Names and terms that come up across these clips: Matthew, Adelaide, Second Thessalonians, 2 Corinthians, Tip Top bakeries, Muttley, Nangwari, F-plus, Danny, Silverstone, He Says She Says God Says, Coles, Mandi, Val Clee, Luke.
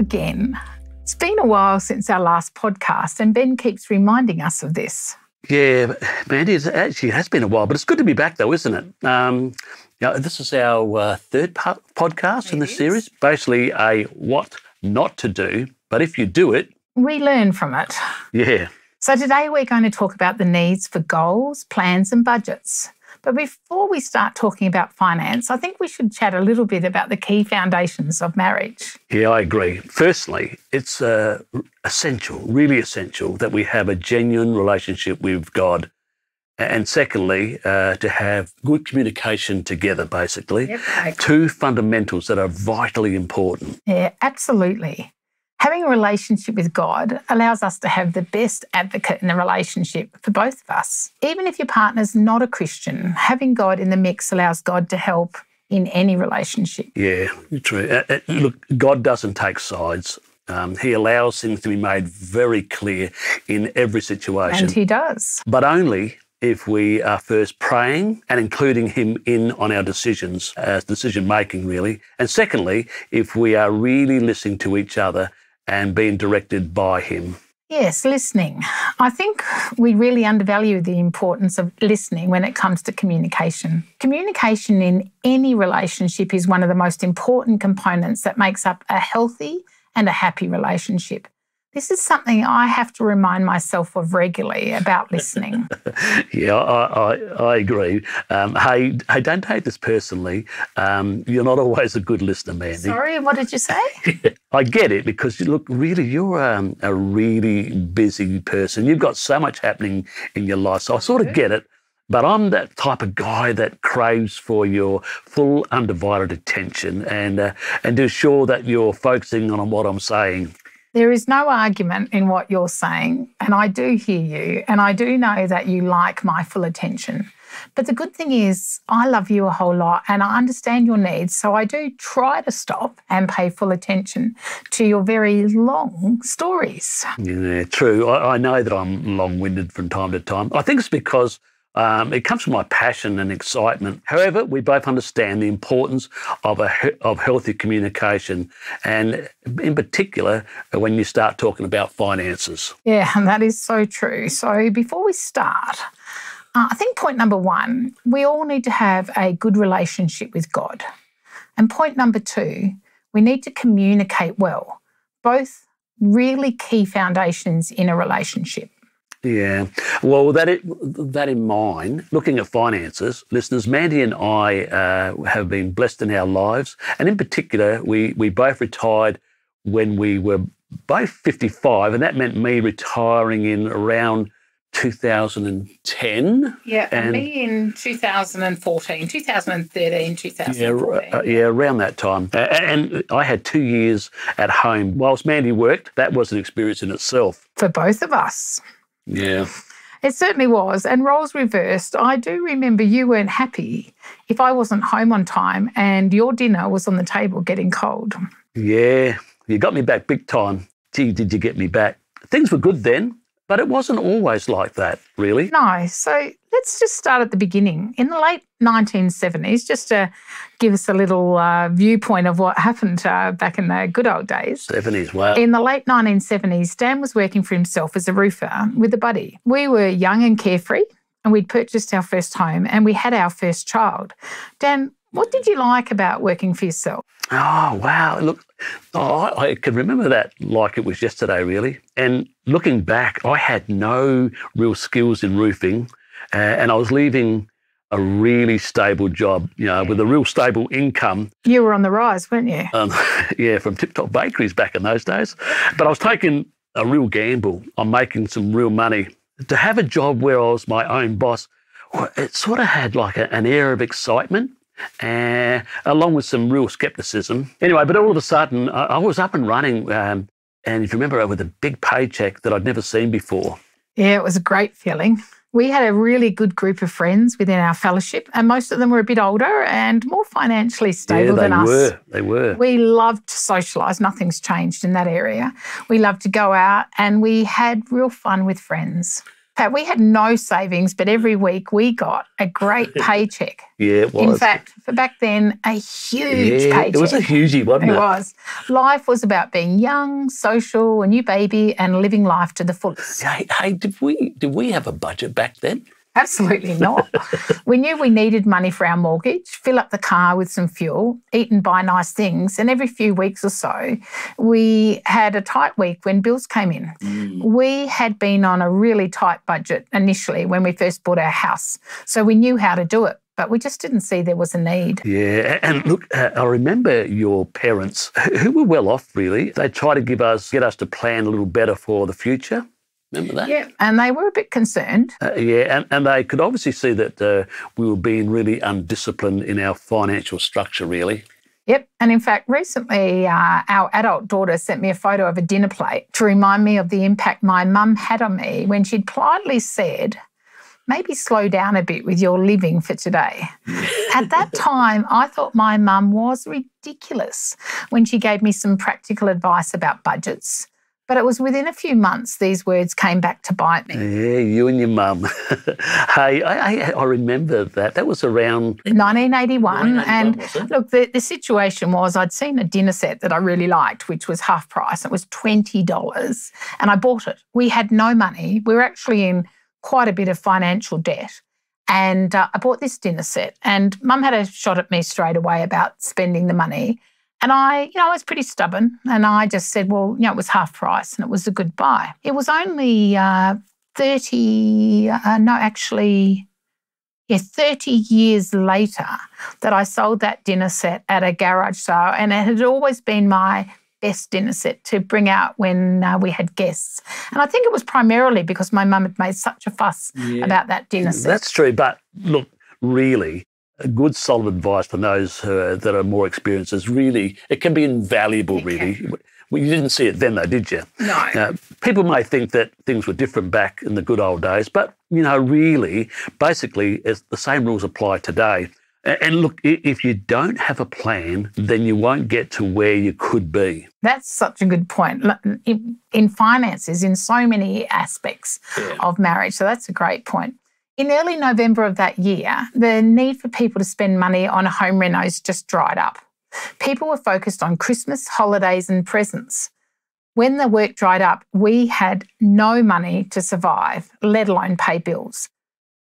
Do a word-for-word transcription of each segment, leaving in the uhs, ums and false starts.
again. It's been a while since our last podcast, and Ben keeps reminding us of this. Yeah, Mandi, it actually has been a while, but it's good to be back though, isn't it? Um, you know, this is our uh, third po- podcast it in this is. series, basically a what not to do, but if you do it... We learn from it. Yeah. So today we're going to talk about the needs for goals, plans and budgets. But before we start talking about finance, I think we should chat a little bit about the key foundations of marriage. Yeah, I agree. Firstly, it's uh, essential, really essential, that we have a genuine relationship with God. And secondly, uh, to have good communication together, basically. Yep, okay. Two fundamentals that are vitally important. Yeah, absolutely. Having a relationship with God allows us to have the best advocate in the relationship for both of us. Even if your partner's not a Christian, having God in the mix allows God to help in any relationship. Yeah, true. Uh, uh, look, God doesn't take sides. Um, he allows things to be made very clear in every situation. And he does. But only if we are first praying and including him in on our decisions, uh, decision-making, really. And secondly, if we are really listening to each other and being directed by him. Yes, listening. I think we really undervalue the importance of listening when it comes to communication. Communication in any relationship is one of the most important components that makes up a healthy and a happy relationship. This is something I have to remind myself of regularly about listening. yeah, I, I, I agree. Um, hey, hey, don't take this personally. Um, you're not always a good listener, Mandi. Sorry, what did you say? I get it because, look, really, you're um, a really busy person. You've got so much happening in your life, so I sort of get it. But I'm that type of guy that craves for your full, undivided attention and, uh, and to ensure that you're focusing on what I'm saying. There is no argument in what you're saying, and I do hear you, and I do know that you like my full attention. But the good thing is I love you a whole lot and I understand your needs, so I do try to stop and pay full attention to your very long stories. Yeah, true. I, I know that I'm long-winded from time to time. I think it's because Um, it comes from my passion and excitement. However, we both understand the importance of a of healthy communication, and in particular, when you start talking about finances. Yeah, and that is so true. So before we start, uh, I think point number one, we all need to have a good relationship with God. And point number two, we need to communicate well. Both really key foundations in a relationship. Yeah. Well, that it, that in mind, looking at finances, listeners, Mandi and I uh, have been blessed in our lives. And in particular, we, we both retired when we were both fifty-five, and that meant me retiring in around two thousand ten. Yeah, and, and me in two thousand fourteen, two thousand thirteen, two thousand fourteen. Yeah, uh, yeah, around that time. Uh, and I had two years at home. Whilst Mandi worked, that was an experience in itself. For both of us. Yeah. It certainly was. And roles reversed. I do remember you weren't happy if I wasn't home on time and your dinner was on the table getting cold. Yeah. You got me back big time. Gee, did you get me back? Things were good then, but it wasn't always like that, really. No. So let's just start at the beginning. In the late nineteen seventies, just to give us a little uh, viewpoint of what happened uh, back in the good old days. seventies, wow. In the late nineteen seventies, Dan was working for himself as a roofer with a buddy. We were young and carefree, and we'd purchased our first home, and we had our first child. Dan, what did you like about working for yourself? Oh, wow. Look, oh, I can remember that like it was yesterday, really. And looking back, I had no real skills in roofing. Uh, and I was leaving a really stable job, you know, with a real stable income. You were on the rise, weren't you? Um, yeah, from Tip Top Bakeries back in those days. But I was taking a real gamble on making some real money. To have a job where I was my own boss, it sort of had like a, an air of excitement, uh, along with some real scepticism. Anyway, but all of a sudden, I, I was up and running. Um, and if you remember, with a big paycheck that I'd never seen before. Yeah, it was a great feeling. We had a really good group of friends within our fellowship, and most of them were a bit older and more financially stable yeah, than us. They were. They were. We loved to socialise. Nothing's changed in that area. We loved to go out, and we had real fun with friends. We had no savings, but every week we got a great paycheck. Yeah, it was. In fact, for back then, a huge yeah, paycheck. It was a hugey, wasn't it? It was. Life was about being young, social, a new baby, and living life to the fullest. Hey, hey did we did we have a budget back then? Absolutely not. We knew we needed money for our mortgage, fill up the car with some fuel, eat and buy nice things, and every few weeks or so we had a tight week when bills came in. Mm. We had been on a really tight budget initially when we first bought our house, so we knew how to do it, but we just didn't see there was a need. Yeah, and look, uh, I remember your parents, who were well off really, they tried to give us, get us to plan a little better for the future. Remember that? Yeah, and they were a bit concerned. Uh, yeah, and, and they could obviously see that uh, we were being really undisciplined in our financial structure, really. Yep, and in fact, recently uh, our adult daughter sent me a photo of a dinner plate to remind me of the impact my mum had on me when she'd politely said, maybe slow down a bit with your living for today. At that time, I thought my mum was ridiculous when she gave me some practical advice about budgets. But it was within a few months these words came back to bite me. Yeah, you and your mum. Hey, I, I, I remember that. That was around... nineteen eighty-one. And look, the, the situation was I'd seen a dinner set that I really liked, which was half price. It was twenty dollars and I bought it. We had no money. We were actually in quite a bit of financial debt. And uh, I bought this dinner set and mum had a shot at me straight away about spending the money. And I, you know, I was pretty stubborn and I just said, well, you know, it was half price and it was a good buy. It was only uh, thirty, uh, no, actually, yeah, thirty years later that I sold that dinner set at a garage sale, and it had always been my best dinner set to bring out when uh, we had guests. And I think it was primarily because my mum had made such a fuss yeah, about that dinner set. That's true, but look, really, good solid advice for those uh, that are more experienced is really, it can be invaluable, it really. Can. Well, you didn't see it then though, did you? No. Uh, people may think that things were different back in the good old days, but, you know, really, basically, it's the same rules apply today. And look, if you don't have a plan, then you won't get to where you could be. That's such a good point. In finances, in so many aspects yeah. of marriage, so that's a great point. In early November of that year, the need for people to spend money on home renos just dried up. People were focused on Christmas, holidays and presents. When the work dried up, we had no money to survive, let alone pay bills.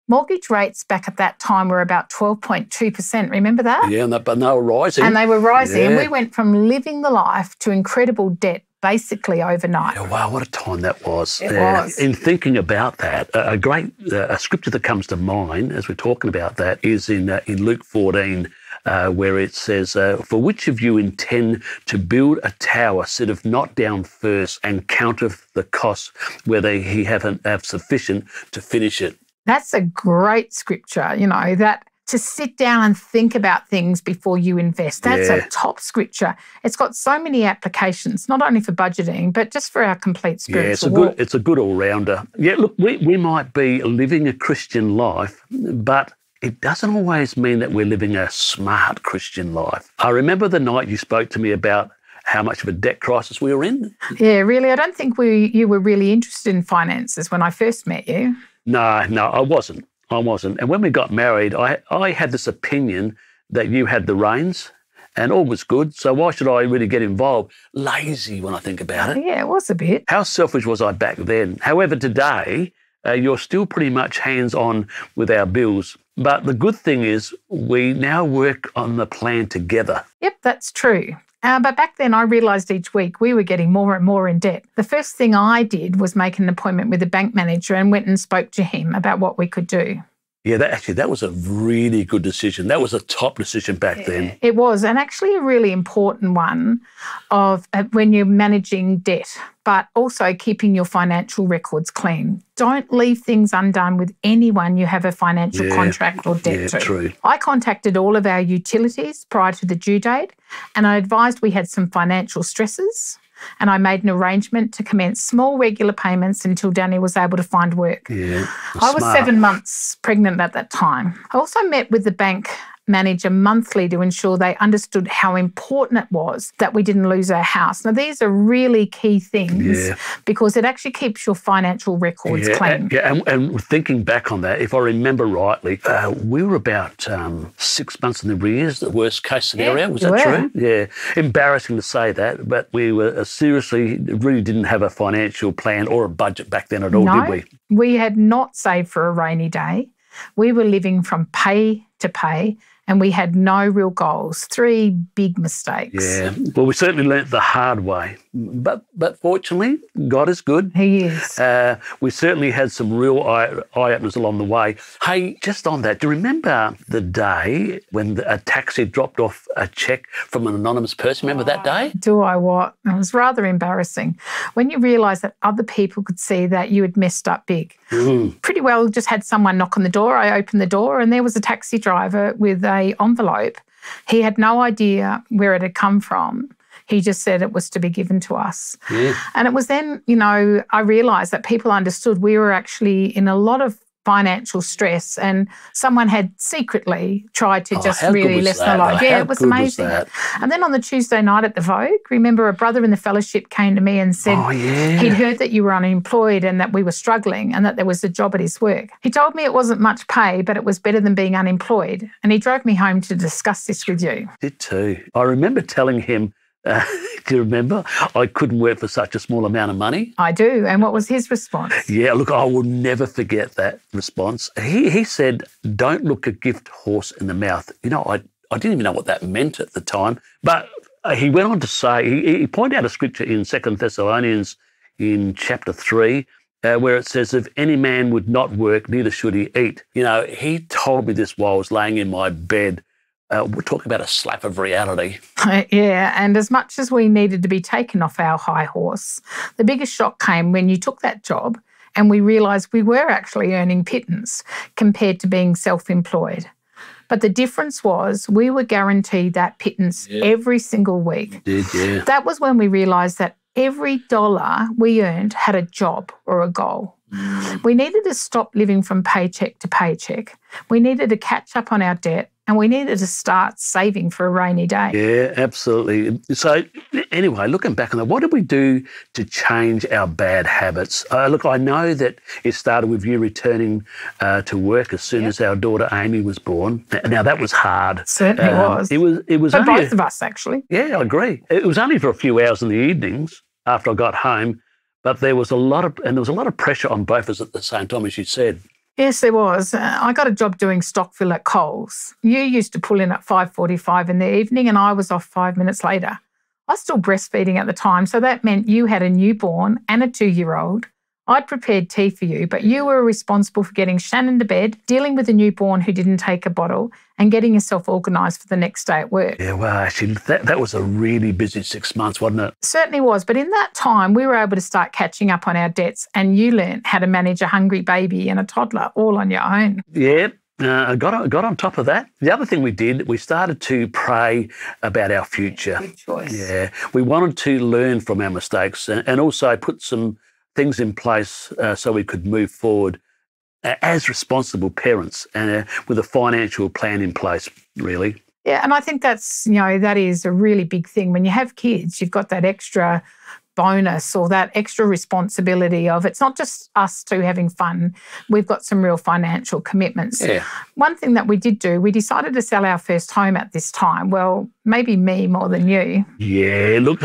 Mortgage rates back at that time were about twelve point two percent, remember that? Yeah, but they were rising. And they were rising. Yeah. And we went from living the life to incredible debt basically overnight. Yeah, wow, what a time that was. It uh, was. In thinking about that, a great uh, a scripture that comes to mind as we're talking about that is in uh, in Luke fourteen, uh, where it says, uh, for which of you intend to build a tower, sitteth not down first and counteth the cost, whether he have, have sufficient to finish it. That's a great scripture, you know, that... to sit down and think about things before you invest. That's yeah. a top scripture. It's got so many applications, not only for budgeting, but just for our complete spiritual yeah, it's a walk. Good, it's a good all-rounder. Yeah, look, we, we might be living a Christian life, but it doesn't always mean that we're living a smart Christian life. I remember the night you spoke to me about how much of a debt crisis we were in. Yeah, really, I don't think we you were really interested in finances when I first met you. No, no, I wasn't. I wasn't. And when we got married, I, I had this opinion that you had the reins and all was good, so why should I really get involved? Lazy when I think about it. Yeah, it was a bit. How selfish was I back then? However, today, uh, you're still pretty much hands-on with our bills. But the good thing is we now work on the plan together. Yep, that's true. Uh, but back then I realised each week we were getting more and more in debt. The first thing I did was make an appointment with a bank manager and went and spoke to him about what we could do. Yeah, that, actually, that was a really good decision. That was a top decision back yeah, then. It was, and actually a really important one of uh, when you're managing debt, but also keeping your financial records clean. Don't leave things undone with anyone you have a financial yeah, contract or debt yeah, to. True. I contacted all of our utilities prior to the due date and I advised we had some financial stresses and I made an arrangement to commence small regular payments until Danny was able to find work. Yeah, I was smart. seven months pregnant at that time. I also met with the bank manager monthly to ensure they understood how important it was that we didn't lose our house. Now, these are really key things yeah. because it actually keeps your financial records yeah, clean. Yeah, and, and thinking back on that, if I remember rightly, uh, we were about um, six months in the arrears, the worst case scenario. Yeah, was that were. true? Yeah. Embarrassing to say that, but we were uh, seriously, really didn't have a financial plan or a budget back then at all, no, did we? We had not saved for a rainy day. We were living from pay to pay, and we had no real goals. Three big mistakes. Yeah. Well, we certainly learnt the hard way. But but fortunately, God is good. He is. Uh, we certainly had some real eye, eye openers along the way. Hey, just on that, do you remember the day when the, a taxi dropped off a cheque from an anonymous person? Remember oh, that day? Do I what? It was rather embarrassing. When you realise that other people could see that you had messed up big. Mm. Pretty well just had someone knock on the door. I opened the door and there was a taxi driver with a envelope. He had no idea where it had come from. He just said it was to be given to us. Yeah. And it was then, you know, I realised that people understood we were actually in a lot of financial stress, and someone had secretly tried to oh, just really lessen the load. Yeah, it was amazing. Was and then on the Tuesday night at the Vogue, remember a brother in the fellowship came to me and said oh, yeah. he'd heard that you were unemployed and that we were struggling and that there was a job at his work. He told me it wasn't much pay, but it was better than being unemployed. And he drove me home to discuss this with you. Did too. I remember telling him, Uh, do you remember? I couldn't work for such a small amount of money. I do. And what was his response? Yeah, look, I will never forget that response. He he said, don't look a gift horse in the mouth. You know, I, I didn't even know what that meant at the time. But he went on to say, he, he pointed out a scripture in Second Thessalonians in chapter three, Uh, where it says, if any man would not work, neither should he eat. You know, he told me this while I was laying in my bed. Uh, we're talking about a slap of reality. Yeah, and as much as we needed to be taken off our high horse, the biggest shock came when you took that job and we realised we were actually earning pittance compared to being self-employed. But the difference was we were guaranteed that pittance yeah. every single week. You did, yeah. That was when we realised that every dollar we earned had a job or a goal. Mm. We needed to stop living from paycheck to paycheck. We needed to catch up on our debt, and we needed to start saving for a rainy day. Yeah, absolutely. So anyway, looking back on that, what did we do to change our bad habits? Uh, look, I know that it started with you returning uh, to work as soon yep. as our daughter Amy was born. Now, that was hard. It certainly um, was. It was. It was. For only, both of us, actually. Yeah, I agree. It was only for a few hours in the evenings after I got home, but there was a lot of, and there was a lot of pressure on both of us at the same time, as you said. Yes, there was. Uh, I got a job doing stock fill at Coles. You used to pull in at five forty-five in the evening and I was off five minutes later. I was still breastfeeding at the time, so that meant you had a newborn and a two-year-old. I'd prepared tea for you, but you were responsible for getting Shannon to bed, dealing with a newborn who didn't take a bottle, and getting yourself organised for the next day at work. Yeah, well, actually, that, that was a really busy six months, wasn't it? Certainly was. But in that time, we were able to start catching up on our debts, and you learnt how to manage a hungry baby and a toddler all on your own. Yeah. Uh, I got on, got on top of that. The other thing we did, we started to pray about our future. Good choice. Yeah. We wanted to learn from our mistakes and, and also put some things in place uh, so we could move forward uh, as responsible parents and uh, with a financial plan in place, really. Yeah, and I think that's, you know, that is a really big thing. When you have kids, you've got that extra bonus or that extra responsibility of it's not just us two having fun, we've got some real financial commitments. Yeah. One thing that we did do, we decided to sell our first home at this time. Well, maybe me more than you. Yeah, look,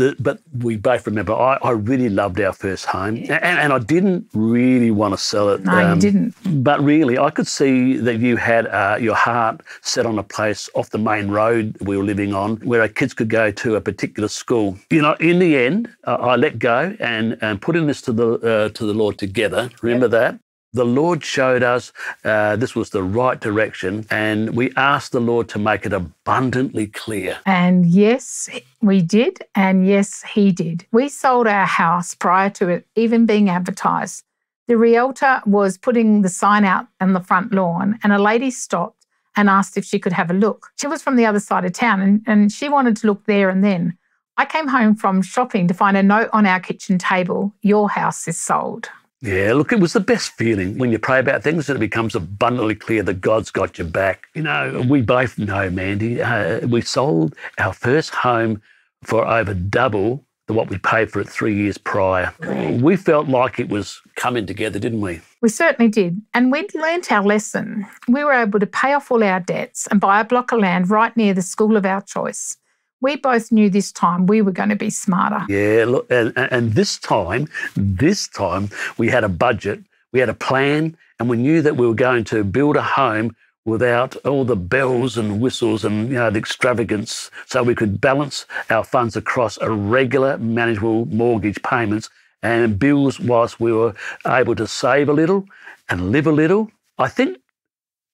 the, but we both remember I, I really loved our first home yeah. and, and I didn't really want to sell it. No, um, you didn't. But really, I could see that you had uh, your heart set on a place off the main road we were living on where our kids could go to a particular school. You know, in the end, Uh, I let go and, and put in this to the uh, to the Lord together. Remember yep. that? The Lord showed us uh, this was the right direction, and we asked the Lord to make it abundantly clear. And yes, we did, and yes, He did. We sold our house prior to it even being advertised. The realtor was putting the sign out on the front lawn, and a lady stopped and asked if she could have a look. She was from the other side of town, and, and she wanted to look there and then. I came home from shopping to find a note on our kitchen table, your house is sold. Yeah, look, it was the best feeling when you pray about things and it becomes abundantly clear that God's got your back. You know, we both know, Mandy, uh, we sold our first home for over double than what we paid for it three years prior. Great. We felt like it was coming together, didn't we? We certainly did. And we'd learnt our lesson. We were able to pay off all our debts and buy a block of land right near the school of our choice. We both knew this time we were going to be smarter. Yeah, look, and, and this time, this time we had a budget, we had a plan, and we knew that we were going to build a home without all the bells and whistles and, you know, the extravagance, so we could balance our funds across a regular, manageable mortgage payments and bills whilst we were able to save a little and live a little. I think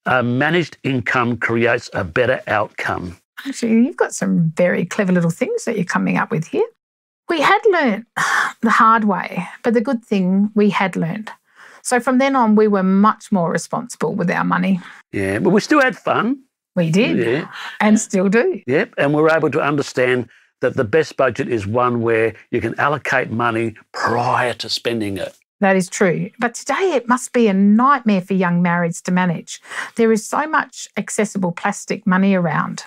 a managed income creates a better outcome. Actually, you've got some very clever little things that you're coming up with here. We had learnt the hard way, but the good thing we had learnt. So from then on, we were much more responsible with our money. Yeah, but we still had fun. We did, yeah. And still do. Yep, and we were able to understand that the best budget is one where you can allocate money prior to spending it. That is true. But today it must be a nightmare for young marrieds to manage. There is so much accessible plastic money around.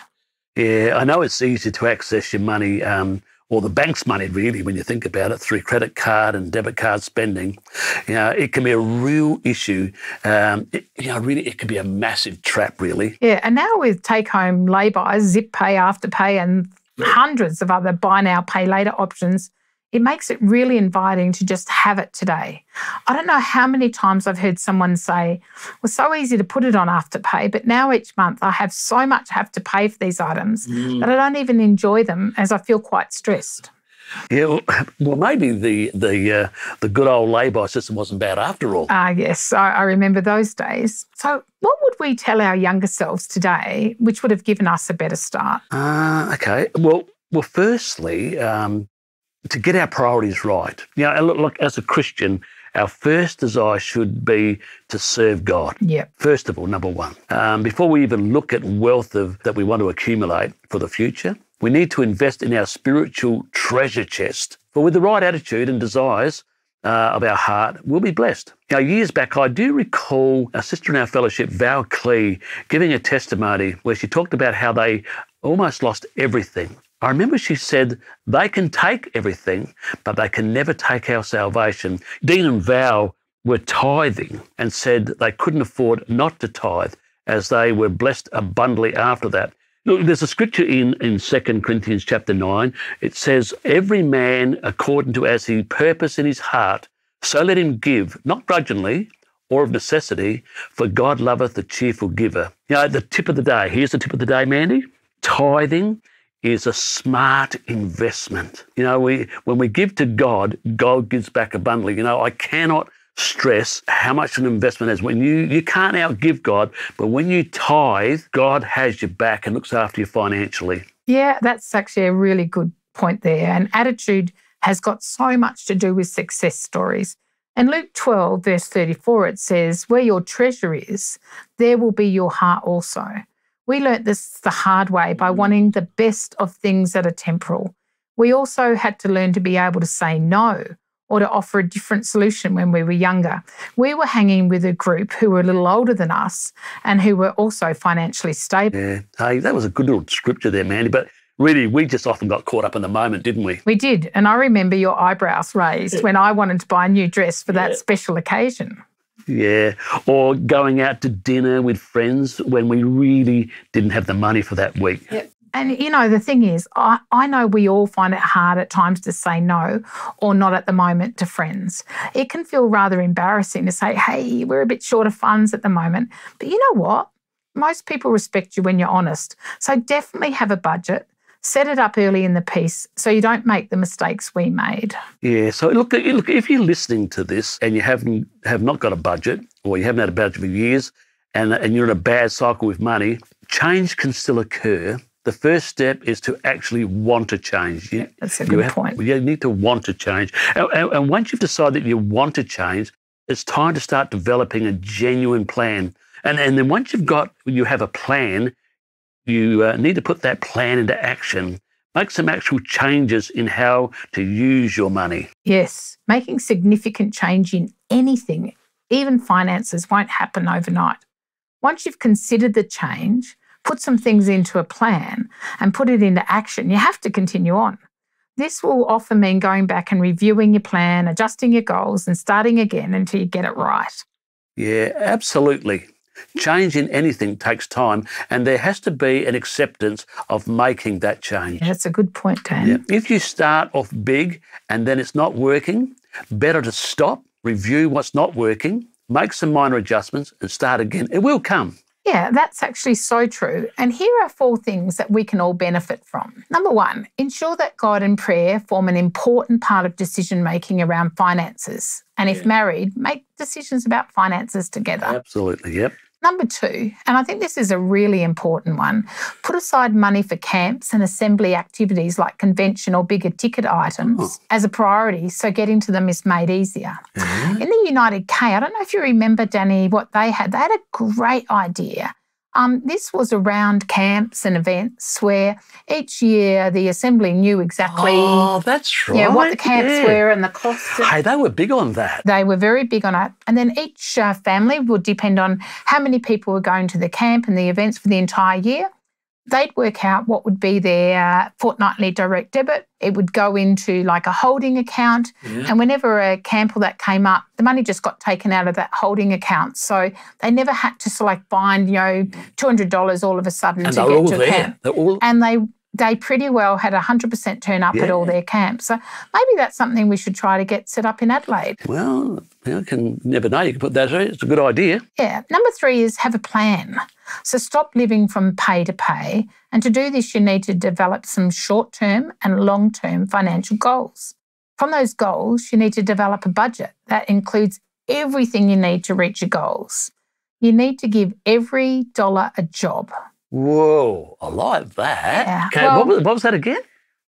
Yeah, I know it's easy to access your money, um, or the bank's money, really, when you think about it, through credit card and debit card spending. You know, it can be a real issue. Um, it, you know, really, it could be a massive trap, really. Yeah, and now with take-home lay-bys, Zip Pay, Afterpay, and hundreds of other buy now, pay later options, it makes it really inviting to just have it today. I don't know how many times I've heard someone say, well, so easy to put it on Afterpay, but now each month I have so much I have to pay for these items mm. that I don't even enjoy them, as I feel quite stressed. Yeah, well, maybe the the uh, the good old lay-by system wasn't bad after all. Ah, uh, yes, I, I remember those days. So what would we tell our younger selves today which would have given us a better start? Ah, uh, okay. Well, well, firstly, um, to get our priorities right. You know, look, look, as a Christian, our first desire should be to serve God. Yeah. First of all, number one, um, before we even look at wealth of, that we want to accumulate for the future, we need to invest in our spiritual treasure chest. For with the right attitude and desires uh, of our heart, we'll be blessed. Now, years back, I do recall a sister in our fellowship, Val Clee, giving a testimony where she talked about how they almost lost everything. I remember she said, they can take everything, but they can never take our salvation. Dean and Val were tithing and said they couldn't afford not to tithe, as they were blessed abundantly after that. Look, there's a scripture in, in Second Corinthians chapter nine. It says, every man according to as he purposed in his heart, so let him give, not grudgingly or of necessity, for God loveth the cheerful giver. You know, the tip of the day, here's the tip of the day, Mandy, tithing is a smart investment. You know, we when we give to God, God gives back abundantly. You know, I cannot stress how much an investment is. When you, you can't outgive God, but when you tithe, God has your back and looks after you financially. Yeah, that's actually a really good point there. And attitude has got so much to do with success stories. In Luke twelve, verse thirty-four, it says, where your treasure is, there will be your heart also. We learnt this the hard way by wanting the best of things that are temporal. We also had to learn to be able to say no, or to offer a different solution when we were younger. We were hanging with a group who were a little older than us and who were also financially stable. Yeah, hey, that was a good little scripture there, Mandy, but really, we just often got caught up in the moment, didn't we? We did, and I remember your eyebrows raised yeah. when I wanted to buy a new dress for yeah. that special occasion. Yeah, or going out to dinner with friends when we really didn't have the money for that week. Yep. And, you know, the thing is, I, I know we all find it hard at times to say no, or not at the moment, to friends. It can feel rather embarrassing to say, hey, we're a bit short of funds at the moment. But you know what? Most people respect you when you're honest. So definitely have a budget. Set it up early in the piece so you don't make the mistakes we made. Yeah, so look, look, if you're listening to this and you haven't have not got a budget, or you haven't had a budget for years, and, and you're in a bad cycle with money, change can still occur. The first step is to actually want to change. You, yeah, that's a good you have, point. You need to want to change. And, and, and once you've decided that you want to change, it's time to start developing a genuine plan. And, and then once you've got, you have a plan, you uh, need to put that plan into action Make some actual changes in how to use your money. Yes, making significant change in anything, even finances, won't happen overnight. Once you've considered the change, put some things into a plan and put it into action. You have to continue on. This will often mean going back and reviewing your plan, adjusting your goals and starting again until you get it right. Yeah, absolutely. Change in anything takes time, and there has to be an acceptance of making that change. Yeah, that's a good point, Dan. Yeah. If you start off big and then it's not working, better to stop, review what's not working, make some minor adjustments and start again. It will come. Yeah, that's actually so true. And here are four things that we can all benefit from. Number one, ensure that God and prayer form an important part of decision-making around finances. And if yeah. married, make decisions about finances together. Absolutely, yep. Number two, and I think this is a really important one, put aside money for camps and assembly activities like convention or bigger ticket items oh. as a priority, so getting to them is made easier. Mm-hmm. In the United K, I don't know if you remember, Danny, what they had. They had a great idea. Um, this was around camps and events where each year the assembly knew exactly oh, that's right. yeah, what the camps yeah. were and the costs. Hey, they were big on that. They were very big on it. And then each uh, family would depend on how many people were going to the camp and the events for the entire year. They'd work out what would be their fortnightly direct debit. It would go into like a holding account. Yeah. And whenever a camp or that came up, the money just got taken out of that holding account. So they never had to like find, you know, two hundred dollars all of a sudden and to get to there. camp. They're all... And they they pretty well had one hundred percent turn up yeah. at all their camps. So maybe that's something we should try to get set up in Adelaide. Well, you can never know. You can put that out. It's a good idea. Yeah. Number three is have a plan. So stop living from pay to pay. And to do this, you need to develop some short-term and long-term financial goals. From those goals, you need to develop a budget that includes everything you need to reach your goals. You need to give every dollar a job. Whoa, I like that. Yeah. Okay, well, what, was, what was that again?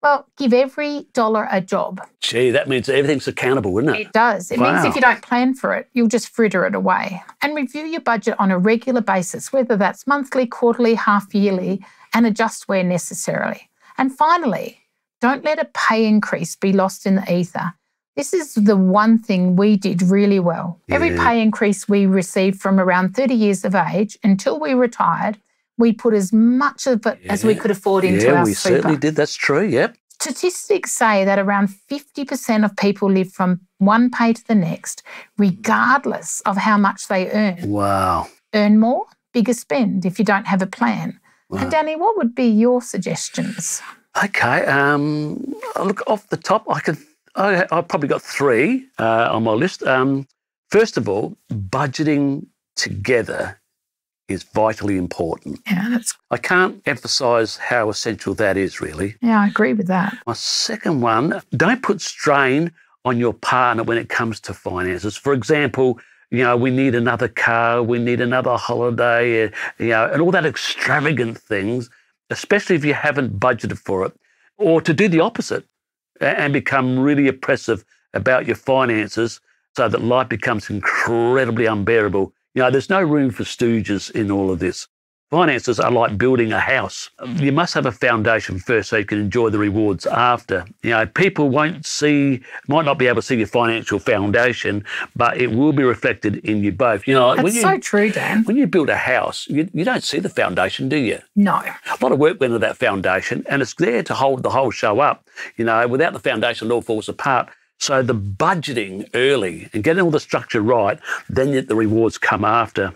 Well, give every dollar a job. Gee, that means everything's accountable, wouldn't it? It does. It wow. means if you don't plan for it, you'll just fritter it away. And review your budget on a regular basis, whether that's monthly, quarterly, half-yearly, and adjust where necessary. And finally, don't let a pay increase be lost in the ether. This is the one thing we did really well. Yeah. Every pay increase we received from around thirty years of age until we retired, we put as much of it yeah. as we could afford into yeah, our super. Yeah, we certainly did. That's true, yep. Statistics say that around fifty percent of people live from one pay to the next, regardless of how much they earn. Wow. Earn more, bigger spend if you don't have a plan. Wow. And, Danny, what would be your suggestions? Okay. Um, look, off the top, I could, I, I've probably got three uh, on my list. Um, first of all, budgeting together is vitally important. Yeah, that's... I can't emphasise how essential that is, really. Yeah, I agree with that. My second one, don't put strain on your partner when it comes to finances. For example, you know, we need another car, we need another holiday, you know, and all that extravagant things, especially if you haven't budgeted for it, or to do the opposite and become really oppressive about your finances so that life becomes incredibly unbearable. You know, there's no room for stooges in all of this. Finances are like building a house. You must have a foundation first so you can enjoy the rewards after. You know, people won't see, might not be able to see your financial foundation, but it will be reflected in you both. You know, that's so true, Dan. When you build a house, you, you don't see the foundation, do you? No. A lot of work went into that foundation, and it's there to hold the whole show up. You know, without the foundation, it all falls apart. So the budgeting early and getting all the structure right, then the rewards come after.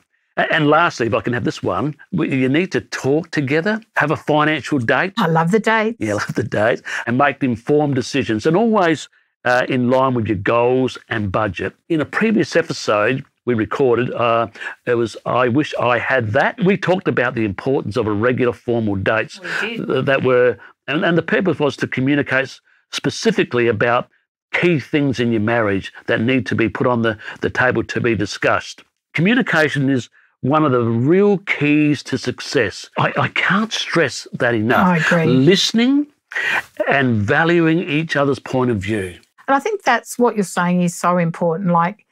And lastly, if I can have this one, you need to talk together, have a financial date. I love the date. Yeah, I love the date. And make informed decisions and always uh, in line with your goals and budget. In a previous episode we recorded, uh, it was I Wish I Had That. We talked about the importance of irregular formal dates that were, and, and the purpose was to communicate specifically about key things in your marriage that need to be put on the, the table to be discussed. Communication is one of the real keys to success. I, I can't stress that enough. I agree. Listening and valuing each other's point of view. And I think that's what you're saying is so important, like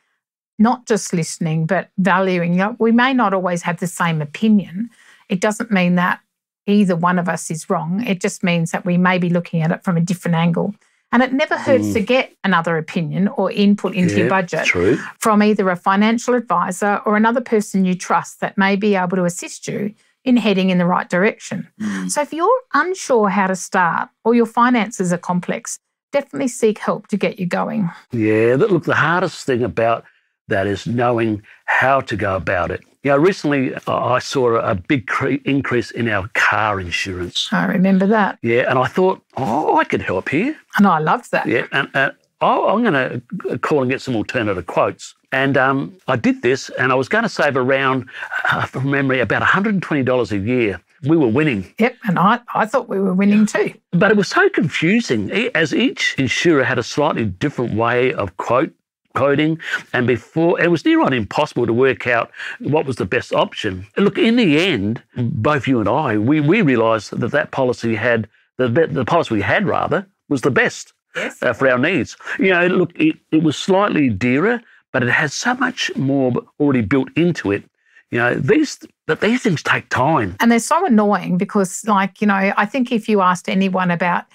not just listening but valuing. You know, we may not always have the same opinion. It doesn't mean that either one of us is wrong. It just means that we may be looking at it from a different angle. And it never hurts mm. to get another opinion or input into yeah, your budget true. from either a financial advisor or another person you trust that may be able to assist you in heading in the right direction. Mm. So if you're unsure how to start or your finances are complex, definitely seek help to get you going. Yeah, look, the hardest thing about that is knowing how to go about it. You know, recently I saw a big cre- increase in our car insurance. I remember that. Yeah, and I thought, oh, I could help here. And I love that. Yeah, and, and oh, I'm going to call and get some alternative quotes. And um, I did this, and I was going to save around, uh, from memory, about one hundred twenty dollars a year. We were winning. Yep, and I, I thought we were winning too. But it was so confusing, as each insurer had a slightly different way of quote quoting, and before it was near on impossible to work out what was the best option. Look, in the end, both you and I, we we realised that that policy had the the policy we had rather was the best yes. uh, for our needs. You know, look, it, it was slightly dearer, but it has so much more already built into it. You know, these that these things take time. And they're so annoying because, like, you know, I think if you asked anyone about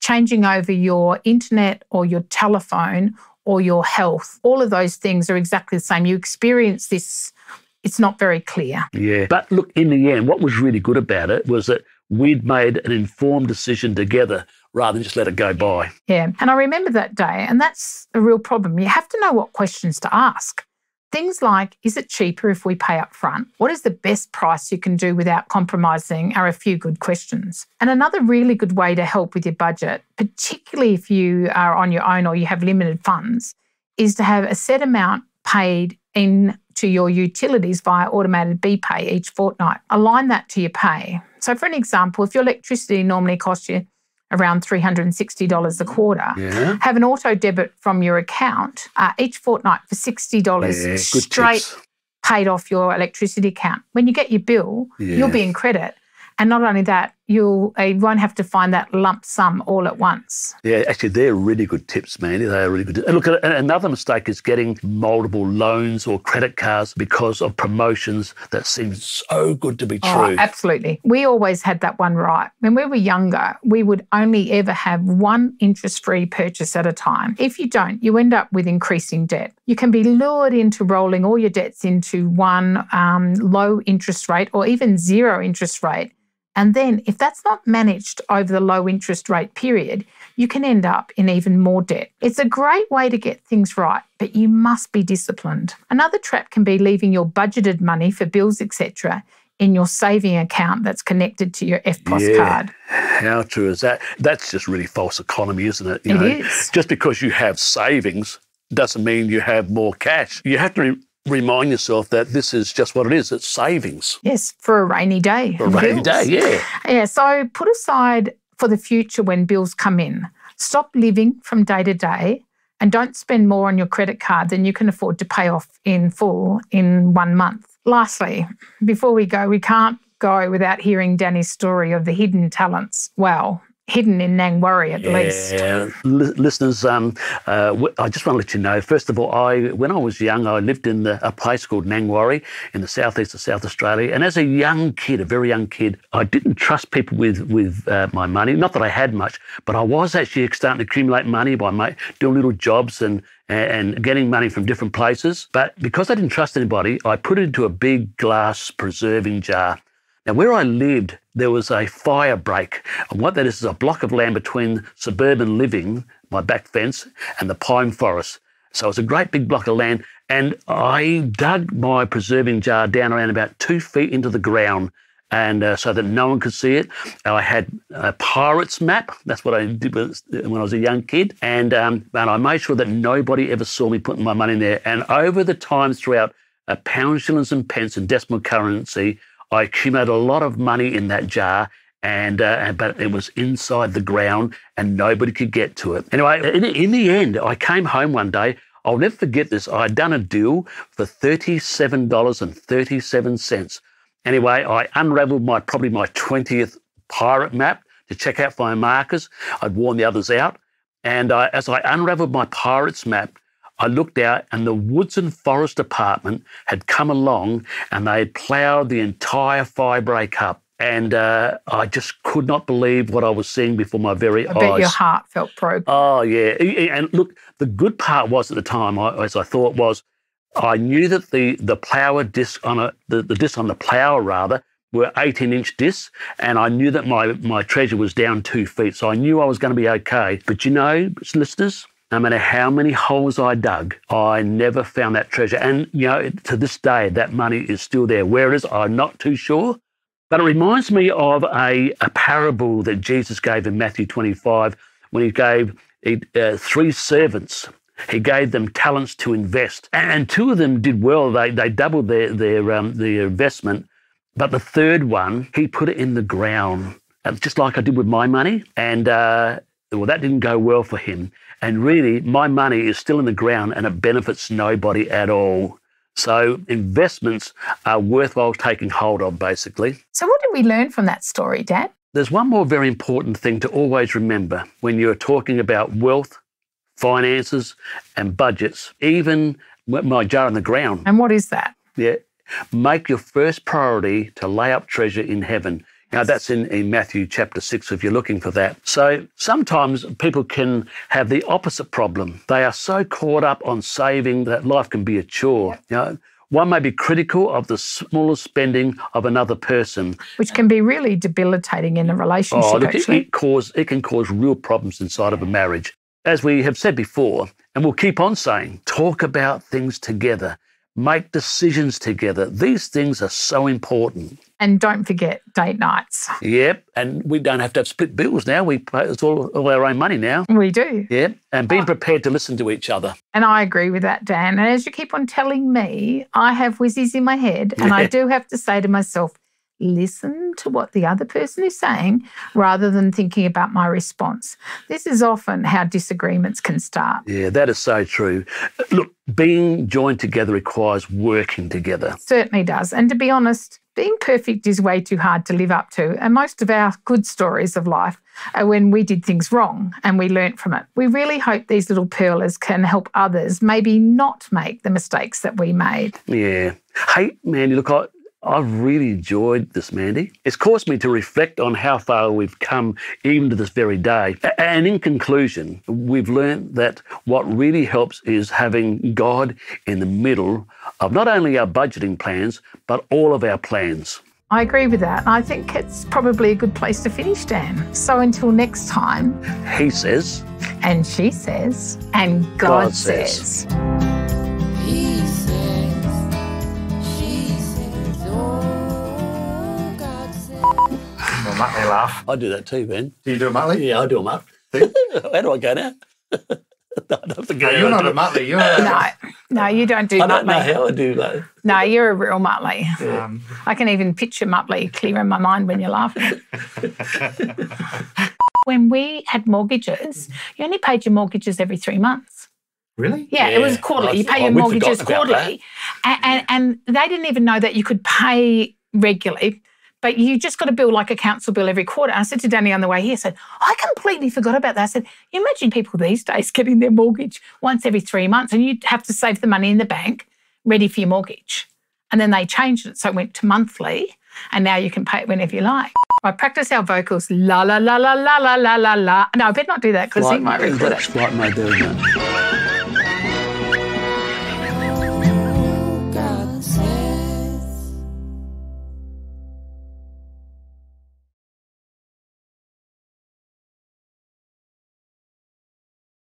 changing over your internet or your telephone or your health, all of those things are exactly the same. You experience this, it's not very clear. Yeah. But look, in the end, what was really good about it was that we'd made an informed decision together rather than just let it go by. Yeah. And I remember that day, and that's a real problem. You have to know what questions to ask. Things like, is it cheaper if we pay up front? What is the best price you can do without compromising are a few good questions. And another really good way to help with your budget, particularly if you are on your own or you have limited funds, is to have a set amount paid in to your utilities via automated B P A Y each fortnight. Align that to your pay. So for an example, if your electricity normally costs you around three hundred sixty dollars a quarter, yeah. have an auto debit from your account uh, each fortnight for sixty dollars yeah, straight paid off your electricity account. When you get your bill, yeah. you'll be in credit. And not only that, you'll, uh, you won't have to find that lump sum all at once. Yeah, actually, they're really good tips, Mandy. They are really good. And look, another mistake is getting multiple loans or credit cards because of promotions that seem so good to be true. Oh, absolutely. We always had that one right. When we were younger, we would only ever have one interest-free purchase at a time. If you don't, you end up with increasing debt. You can be lured into rolling all your debts into one um, low interest rate or even zero interest rate. And then if that's not managed over the low interest rate period, you can end up in even more debt. It's a great way to get things right, but you must be disciplined. Another trap can be leaving your budgeted money for bills, et cetera, in your saving account that's connected to your F-plus yeah. card. How true is that? That's just really false economy, isn't it? You it know, is. Just because you have savings doesn't mean you have more cash. You have to re- Remind yourself that this is just what it is. It's savings. Yes, for a rainy day. For a rainy bills. day, yeah. Yeah, so put aside for the future when bills come in. Stop living from day to day and don't spend more on your credit card than you can afford to pay off in full in one month. Lastly, before we go, we can't go without hearing Danny's story of the hidden talents. Wow. Hidden in Nangwari, at yeah. least. Yeah, L- listeners, um, uh, w- I just want to let you know, first of all, I when I was young, I lived in the, a place called Nangwari in the southeast of South Australia. And as a young kid, a very young kid, I didn't trust people with, with uh, my money. Not that I had much, but I was actually starting to accumulate money by my, doing little jobs and and getting money from different places. But because I didn't trust anybody, I put it into a big glass preserving jar. Now, where I lived, there was a fire break. And what that is is a block of land between suburban living, my back fence, and the pine forest. So it's a great big block of land. And I dug my preserving jar down around about two feet into the ground and uh, so that no one could see it. I had a pirate's map. That's what I did when I was a young kid. And, um, and I made sure that nobody ever saw me putting my money in there. And over the time throughout uh, pounds, shillings and pence and decimal currency, I accumulated a lot of money in that jar, and uh, but it was inside the ground and nobody could get to it. Anyway, in, in the end, I came home one day. I'll never forget this. I'd done a deal for thirty-seven dollars and thirty-seven cents. Anyway, I unraveled my probably my twentieth pirate map to check out my markers. I'd worn the others out. And I, as I unraveled my pirate's map, I looked out and the Woods and Forest Department had come along and they had ploughed the entire fire break up. And uh, I just could not believe what I was seeing before my very I eyes. I bet your heart felt broken. Oh, yeah. And look, the good part was at the time, as I thought, was I knew that the the plougher disc on a the, the disc on the plougher rather were eighteen inch discs, and I knew that my my treasure was down two feet, so I knew I was going to be okay. But you know, listeners, no matter how many holes I dug, I never found that treasure. And you know, to this day, that money is still there. Where it is, I'm not too sure. But it reminds me of a, a parable that Jesus gave in Matthew twenty-five when he gave uh, three servants. He gave them talents to invest. And two of them did well. They they doubled their, their, um, their investment. But the third one, he put it in the ground, just like I did with my money. And, uh, well, that didn't go well for him. And really, my money is still in the ground and it benefits nobody at all. So investments are worthwhile taking hold of, basically. So what did we learn from that story, Dad? There's one more very important thing to always remember when you're talking about wealth, finances and budgets, even my jar in the ground. And what is that? Yeah. Make your first priority to lay up treasure in heaven. Now, that's in, in Matthew chapter six, if you're looking for that. So sometimes people can have the opposite problem. They are so caught up on saving that life can be a chore. You know, one may be critical of the smallest spending of another person. Which can be really debilitating in a relationship, oh, look, actually. It, it, cause, it can cause real problems inside of a marriage. As we have said before, and we'll keep on saying, talk about things together. Make decisions together. These things are so important. And don't forget date nights. Yep, and we don't have to have split bills now. We pay, it's all, all our own money now. We do. Yep, and being oh. prepared to listen to each other. And I agree with that, Dan. And as you keep on telling me, I have whizzies in my head and I do have to say to myself, listen to what the other person is saying rather than thinking about my response. This is often how disagreements can start. Yeah, that is so true. Look, being joined together requires working together. It certainly does. And to be honest, being perfect is way too hard to live up to, and most of our good stories of life are when we did things wrong and we learnt from it. We really hope these little pearlers can help others maybe not make the mistakes that we made. Yeah. Hey, Mandy, look, I, I've really enjoyed this, Mandy. It's caused me to reflect on how far we've come even to this very day. And in conclusion, we've learnt that what really helps is having God in the middle of not only our budgeting plans, but all of our plans. I agree with that. I think it's probably a good place to finish, Dan. So until next time. He says. And she says. And God, God says. says. Muttley laugh. I do that too, Ben. Do you do a muttley? Yeah, I do a mutt. Where do I go now? no, don't forget. No, you're not a muttley. You're a... No, no, you don't do muttley. I don't know how I do though. No, you're a real muttley. Um... I can even picture muttley clear in my mind when you're laughing. When we had mortgages, you only paid your mortgages every three months. Really? Yeah, yeah, it was quarterly. You pay oh, your mortgages quarterly. And, and, and they didn't even know that you could pay regularly. But you just got a bill like a council bill every quarter. I said to Danny on the way here, I said, I completely forgot about that. I said, you imagine people these days getting their mortgage once every three months and you'd have to save the money in the bank ready for your mortgage. And then they changed it, so it went to monthly and now you can pay it whenever you like. I practice our vocals, la, la, la, la, la, la, la, la, la. No, I better not do that because he might record it. That's quite my doing that.